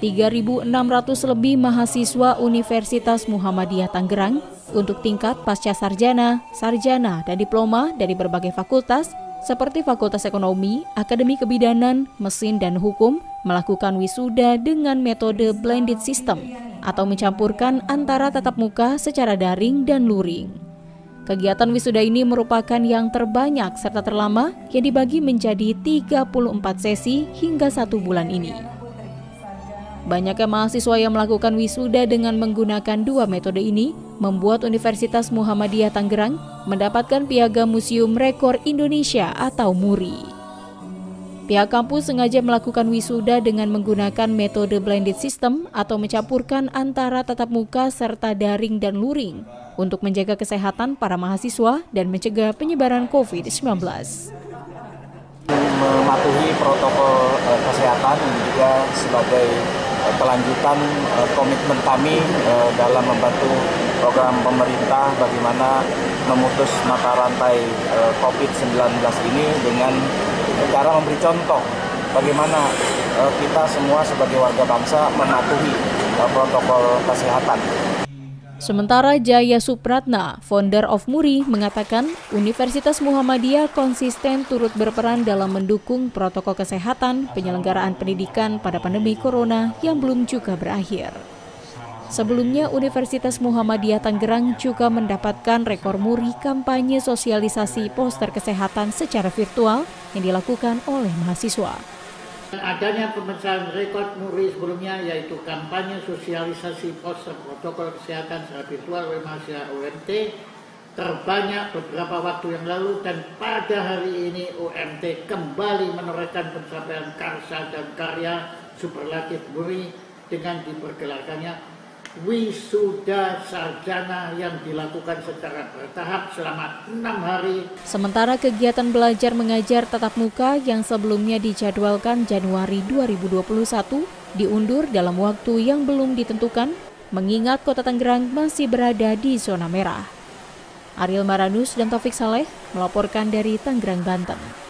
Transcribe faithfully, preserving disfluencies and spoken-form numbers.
tiga ribu enam ratus lebih mahasiswa Universitas Muhammadiyah Tangerang untuk tingkat pasca sarjana, sarjana, dan diploma dari berbagai fakultas seperti Fakultas Ekonomi, Akademi Kebidanan, Mesin dan Hukum melakukan wisuda dengan metode blended system atau mencampurkan antara tatap muka secara daring dan luring. Kegiatan wisuda ini merupakan yang terbanyak serta terlama yang dibagi menjadi tiga puluh empat sesi hingga satu bulan ini. Banyaknya mahasiswa yang melakukan wisuda dengan menggunakan dua metode ini membuat Universitas Muhammadiyah Tangerang mendapatkan piagam Museum Rekor Indonesia atau MURI. Pihak kampus sengaja melakukan wisuda dengan menggunakan metode blended system atau mencampurkan antara tatap muka serta daring dan luring untuk menjaga kesehatan para mahasiswa dan mencegah penyebaran covid sembilan belas. Mematuhi protokol kesehatan juga sebagai kelanjutan komitmen kami dalam membantu program pemerintah bagaimana memutus mata rantai covid sembilan belas ini dengan cara memberi contoh bagaimana kita semua sebagai warga bangsa mematuhi protokol kesehatan. Sementara Jaya Supratna, founder of MURI, mengatakan Universitas Muhammadiyah konsisten turut berperan dalam mendukung protokol kesehatan penyelenggaraan pendidikan pada pandemi corona yang belum juga berakhir. Sebelumnya, Universitas Muhammadiyah Tangerang juga mendapatkan rekor MURI kampanye sosialisasi poster kesehatan secara virtual yang dilakukan oleh mahasiswa. Adanya pemecahan rekor MURI sebelumnya yaitu kampanye sosialisasi poster protokol kesehatan secara virtual oleh mahasiswa U M T terbanyak beberapa waktu yang lalu, dan pada hari ini U M T kembali menorehkan pencapaian karsa dan karya superlatif MURI dengan dipergelarkannya wisuda sarjana yang dilakukan secara bertahap selama enam hari. Sementara kegiatan belajar mengajar tatap muka yang sebelumnya dijadwalkan Januari dua ribu dua puluh satu diundur dalam waktu yang belum ditentukan, mengingat Kota Tangerang masih berada di zona merah. Ariel Maranus dan Taufik Saleh melaporkan dari Tangerang, Banten.